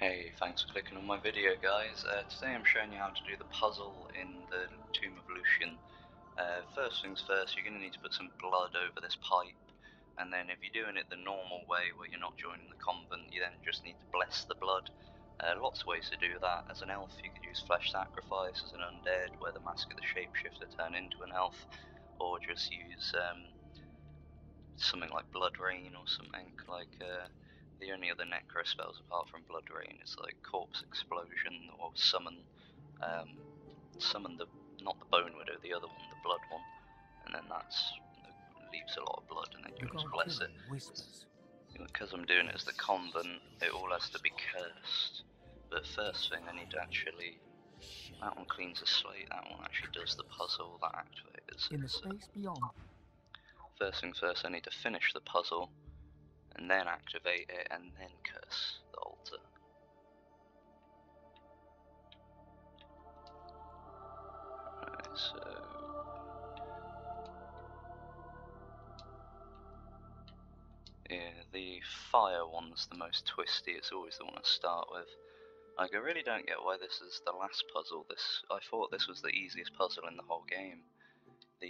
Hey, thanks for clicking on my video, guys. Today I'm showing you how to do the puzzle in the Tomb of Lucian. First things first, you're going to need to put some blood over this pipe, and then if you're doing it the normal way where you're not joining the convent, you then just need to bless the blood. Lots of ways to do that. As an elf, you could use Flesh Sacrifice. As an undead, where the Mask of the Shapeshifter turn into an elf, or just use something like Blood Rain or something like... The only other necro spells apart from Blood Rain is like Corpse Explosion or summon not the Bone Widow, the other one, the blood one, and then that's leaves a lot of blood, and then you just bless it. Because I'm doing it as the convent, it all has to be cursed. But first thing I need to actually, that one cleans the slate, that one actually does the puzzle, that activates it. So first thing first, I need to finish the puzzle, and then activate it, and then curse the altar. Right, so... yeah, the fire one's the most twisty, it's always the one I start with. Like, I really don't get why this is the last puzzle. I thought this was the easiest puzzle in the whole game. The,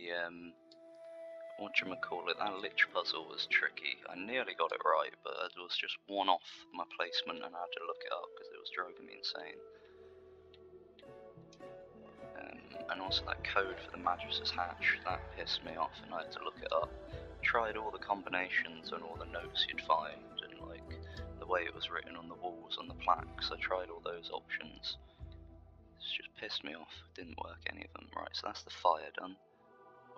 whatchamacallit, that lich puzzle was tricky. I nearly got it right, but it was just one off my placement and I had to look it up because it was driving me insane. And also that code for the Magister's Hatch, that pissed me off and I had to look it up. Tried all the combinations and all the notes you'd find and like the way it was written on the walls, on the plaques. I tried all those options. It's just pissed me off, didn't work any of them. Right, so that's the fire done,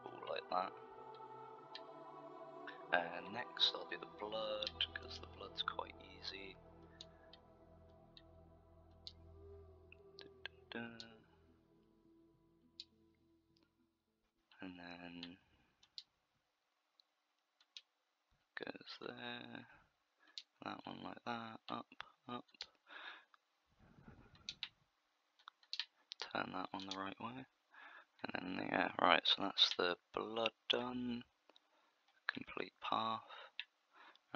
all like that. Next I'll do the blood, because the blood's quite easy. And then... goes there, that one like that, up, up. Turn that one the right way. And then, yeah, right, so that's the blood done. Complete path.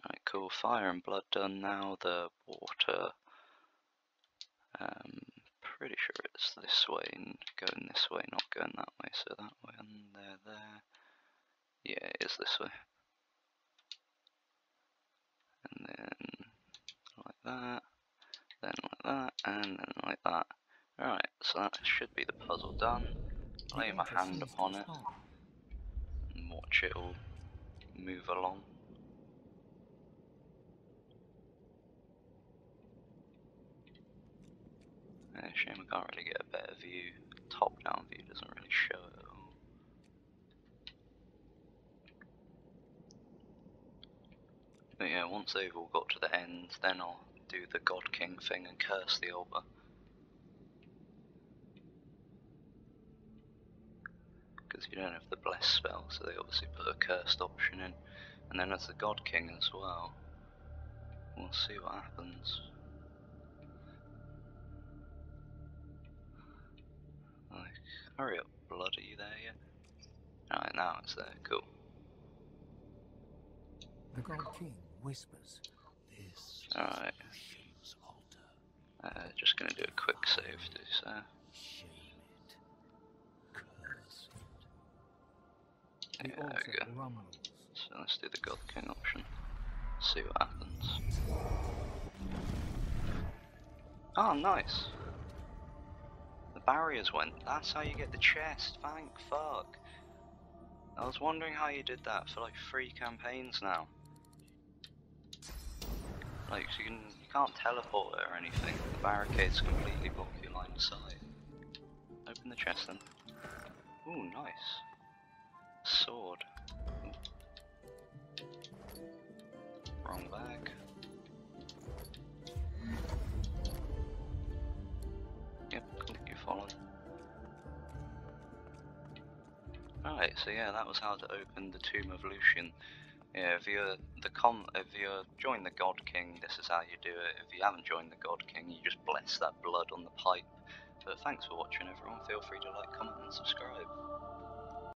Alright, cool. Fire and blood done now. The water. Pretty sure it's this way and going this way, not going that way. So that way and there, there. Yeah, it is this way. And then like that. Then like that. And then like that. Alright, so that should be the puzzle done. Lay my hand upon it and watch it all move along. Shame I can't really get a better view. Top down view doesn't really show it at all. But yeah, once they've all got to the end, then I'll do the God King thing and curse the altar. Because you don't have the bless spell, so they obviously put a cursed option in. And then as the God King as well, we'll see what happens. Like, hurry up, blood, are you there yet? Alright, now it's there, cool. The God King whispers, "This." Alright. Just gonna do a quick save to so. Yeah, there we go. So let's do the God King option. See what happens. Oh, nice! The barriers went. That's how you get the chest. Thank fuck. I was wondering how you did that for like 3 campaigns now. Like, so you can't teleport it or anything. The barricades completely block your line of sight. Open the chest then. Ooh, nice. Sword. Wrong bag. Yep, cool, you follow. Alright, so yeah, that was how to open the Tomb of Lucian. Yeah, if you join the God King, this is how you do it. If you haven't joined the God King, you just bless that blood on the pipe. But thanks for watching, everyone. Feel free to like, comment and subscribe.